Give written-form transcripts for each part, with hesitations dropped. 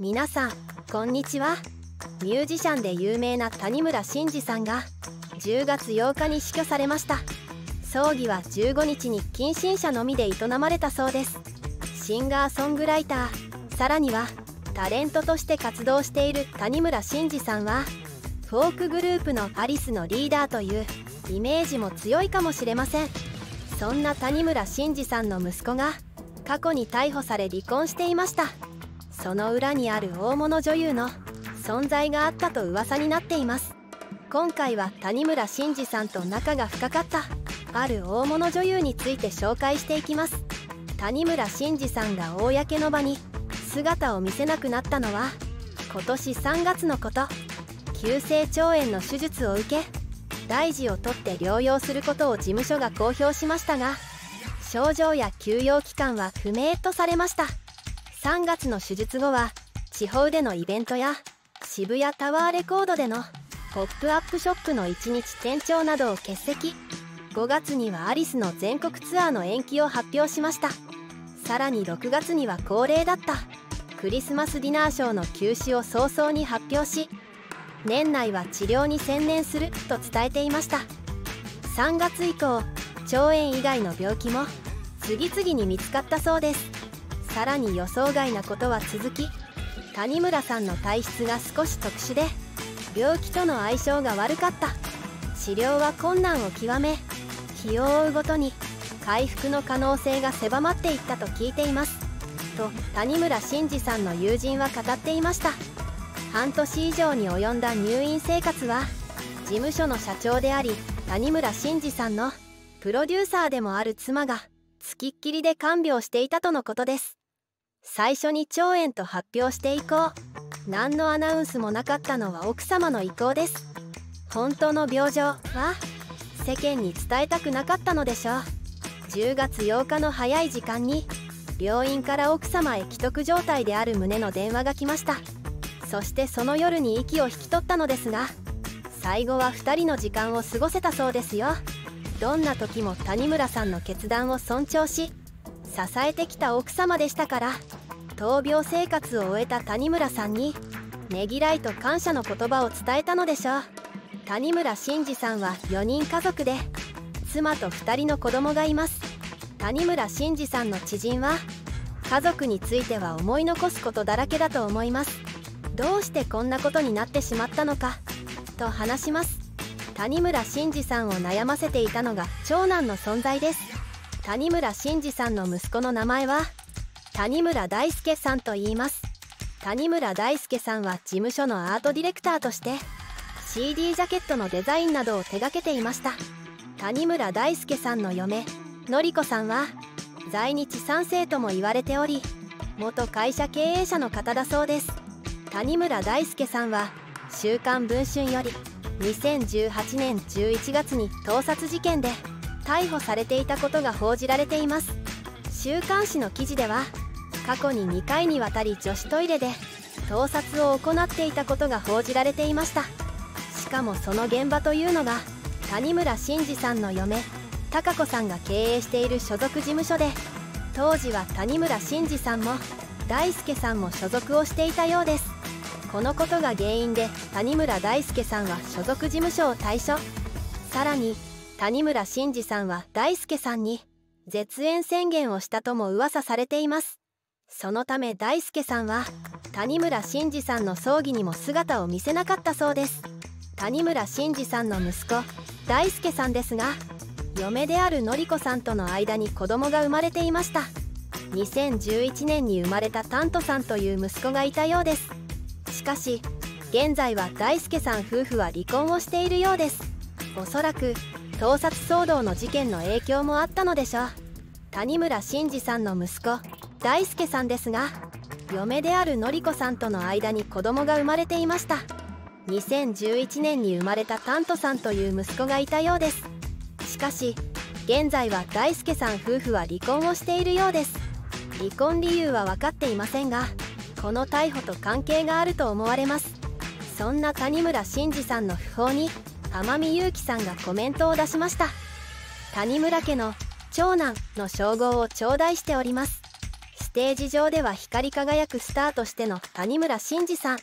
皆さんこんにちは。ミュージシャンで有名な谷村新司さんが10月8日に死去されました。葬儀は15日に近親者のみで営まれたそうです。シンガーソングライター、さらにはタレントとして活動している谷村新司さんはフォークグループのアリスのリーダーというイメージも強いかもしれません。そんな谷村新司さんの息子が過去に逮捕され離婚していました。その裏にある大物女優の存在があったと噂になっています。今回は谷村新司さんと仲が深かったある大物女優について紹介していきます。谷村新司さんが公の場に姿を見せなくなったのは今年3月のこと。急性腸炎の手術を受け大事をとって療養することを事務所が公表しましたが、症状や休養期間は不明とされました。3月の手術後は地方でのイベントや渋谷タワーレコードでのポップアップショップの1日店長などを欠席。5月にはアリスの全国ツアーの延期を発表しました。さらに6月には恒例だったクリスマスディナーショーの休止を早々に発表し、年内は治療に専念すると伝えていました。3月以降、腸炎以外の病気も次々に見つかったそうです。さらに予想外なことは続き、谷村さんの体質が少し特殊で病気との相性が悪かった。治療は困難を極め、日を追うごとに回復の可能性が狭まっていったと聞いていますと谷村新司さんの友人は語っていました。半年以上に及んだ入院生活は事務所の社長であり谷村新司さんのプロデューサーでもある妻が付きっきりで看病していたとのことです。最初に腸炎と発表して以降、何のアナウンスもなかったのは奥様の意向です。本当の病状は世間に伝えたくなかったのでしょう。10月8日の早い時間に病院から奥様へ危篤状態である旨の電話が来ました。そしてその夜に息を引き取ったのですが、最後は2人の時間を過ごせたそうですよ。どんな時も谷村さんの決断を尊重し支えてきた奥様でしたから、闘病生活を終えた谷村さんにねぎらいと感謝の言葉を伝えたのでしょう。谷村新司さんは4人家族で妻と2人の子供がいます。谷村新司さんの知人は家族については思い残すことだらけだと思います。どうしてこんなことになってしまったのかと話します。谷村新司さんを悩ませていたのが長男の存在です。谷村新司さんの息子の名前は谷村大輔さんと言います。谷村大輔さんは事務所のアートディレクターとして CD ジャケットのデザインなどを手掛けていました。谷村大輔さんの嫁のり子さんは在日3世とも言われており、元会社経営者の方だそうです。谷村大輔さんは「週刊文春」より2018年11月に盗撮事件で逮捕されていたことが報じられています。週刊誌の記事では過去に2回にわたり女子トイレで盗撮を行っていたことが報じられていました。しかもその現場というのが谷村新司さんの嫁貴子さんが経営している所属事務所で、当時は谷村新司さんも大輔さんも所属をしていたようです。このことが原因で谷村大輔さんは所属事務所を退所。さらに谷村新司さんは大輔さんに絶縁宣言をしたとも噂されています。そのため大輔さんは谷村新司さんの葬儀にも姿を見せなかったそうです。谷村新司さんの息子大輔さんですが、嫁である典子さんとの間に子供が生まれていました。2011年に生まれたタントさんという息子がいたようです。しかし現在は大輔さん夫婦は離婚をしているようです。おそらく盗撮騒動の事件の影響もあったのでしょう。谷村新司さんの息子大輔さんですが、嫁である典子さんとの間に子供が生まれていました。2011年に生まれたタントさんという息子がいたようです。しかし現在は大輔さん夫婦は離婚をしているようです。離婚理由は分かっていませんが、この逮捕と関係があると思われます。そんな谷村新司さんの訃報に天海祐希さんがコメントを出しました。谷村家の長男の称号を頂戴しております。指テージ上では光り輝くスターとしての谷村新司さん、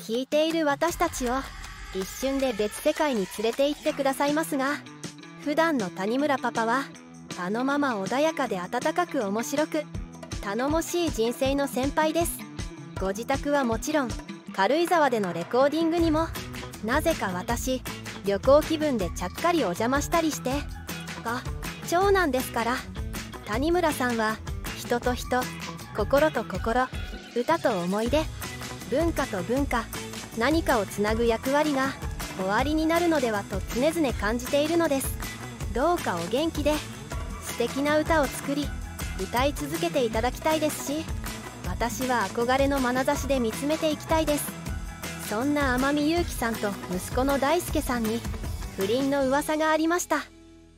聞いている私たちを一瞬で別世界に連れて行ってくださいますが、普段の谷村パパはあのまま穏やかで温かく面白く頼もしい人生の先輩です。ご自宅はもちろん軽井沢でのレコーディングにもなぜか私旅行気分でちゃっかりお邪魔したりして、あ、長男ですから谷村さんは人と人、心と心、歌と思い出、文化と文化、何かをつなぐ役割が終わりになるのではと常々感じているのです。どうかお元気で素敵な歌を作り歌い続けていただきたいですし、私は憧れの眼差しで見つめていきたいです。そんな天海祐希さんと息子の大輔さんに不倫の噂がありました。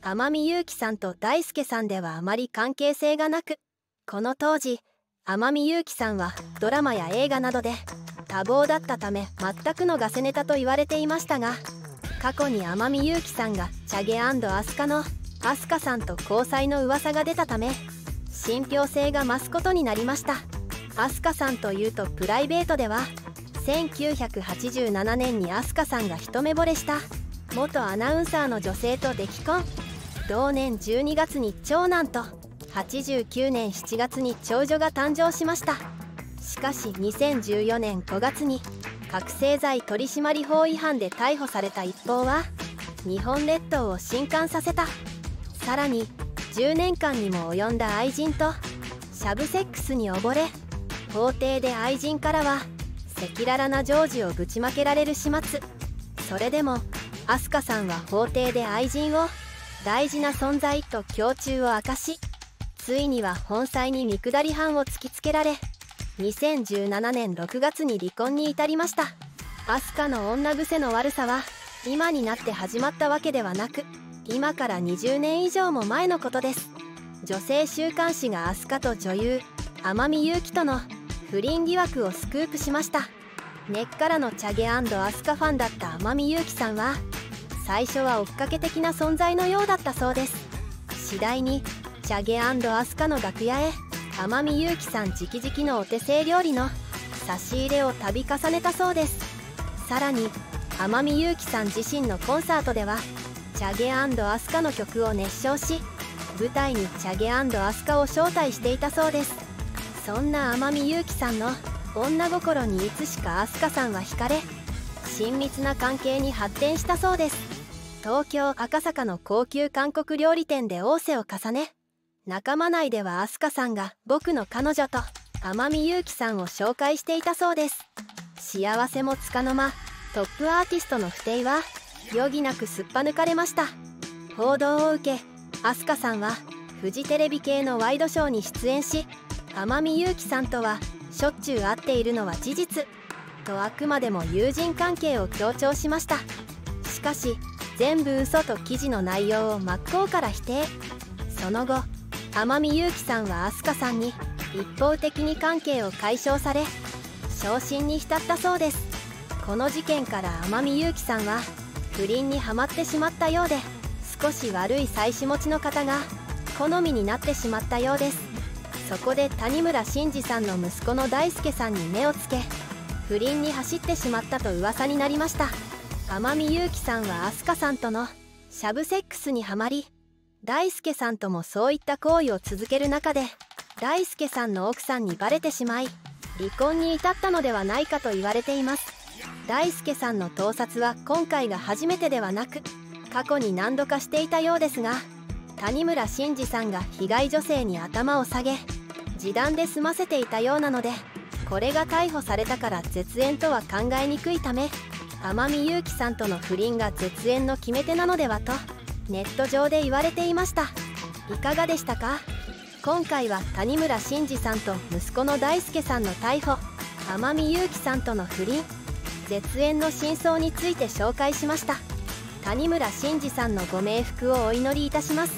天海祐希さんと大輔さんではあまり関係性がなく、この当時天海祐希さんはドラマや映画などで多忙だったため全くのガセネタと言われていましたが、過去に天海祐希さんがチャゲ&アスカのアスカさんと交際の噂が出たため信憑性が増すことになりました。アスカさんというとプライベートでは1987年にアスカさんが一目惚れした元アナウンサーの女性と溺婚、同年12月に長男と89年7月に長女が誕生しました。しかし2014年5月に覚醒剤取締法違反で逮捕された一報は日本列島を震撼させた。さらに10年間にも及んだ愛人とシャブセックスに溺れ、法廷で愛人からは赤裸々なジョージをぶちまけられる始末。それでもアスカさんは法廷で愛人を大事な存在と胸中を明かし、ついには本妻に見下り犯を突きつけられ2017年6月に離婚に至りました。アスカの女癖の悪さは今になって始まったわけではなく、今から20年以上も前のことです。女性週刊誌がアスカと女優天海祐希との不倫疑惑をスクープしました。根っからのチャゲ&アスカファンだった天海祐希さんは最初は追っかけ的な存在のようだったそうです。次第にチャゲ&アスカの楽屋へ天海祐希さん直々のお手製料理の差し入れを度重ねたそうです。さらに天海祐希さん自身のコンサートではチャゲ&アスカの曲を熱唱し、舞台にチャゲ&アスカを招待していたそうです。そんな天海祐希さんの女心にいつしかアスカさんは惹かれ、親密な関係に発展したそうです。東京赤坂の高級韓国料理店で逢瀬を重ね、仲間内ではアスカさんが僕の彼女と天海祐希さんを紹介していたそうです。幸せもつかの間、トップアーティストの不貞は余儀なくすっぱ抜かれました。報道を受けアスカさんはフジテレビ系のワイドショーに出演し、天海祐希さんとはしょっちゅう会っているのは事実とあくまでも友人関係を強調しました。しかし全部嘘と記事の内容を真っ向から否定。その後天海祐希さんはアスカさんに一方的に関係を解消され昇進に浸ったそうです。この事件から天海祐希さんは不倫にはまってしまったようで、少し悪い妻子持ちの方が好みになってしまったようです。そこで谷村新司さんの息子の大輔さんに目をつけ不倫に走ってしまったと噂になりました。天海祐希さんはアスカさんとのシャブセックスにはまり、大輔さんともそういった行為を続ける中で大輔さんの奥さんにバレてしまい離婚に至ったのではないかと言われています。大輔さんの盗撮は今回が初めてではなく過去に何度かしていたようですが、谷村新司さんが被害女性に頭を下げ示談で済ませていたようなので、これが逮捕されたから絶縁とは考えにくいため天海祐希さんとの不倫が絶縁の決め手なのではとネット上で言われていました。いかがでしたか？今回は谷村新司さんと息子の大輔さんの逮捕、天海祐希さんとの不倫絶縁の真相について紹介しました。谷村新司さんのご冥福をお祈りいたします。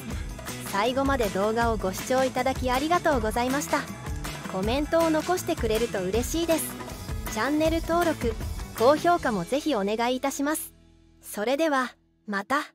最後まで動画をご視聴いただきありがとうございました。コメントを残してくれると嬉しいです。チャンネル登録、高評価もぜひお願いいたします。それではまた。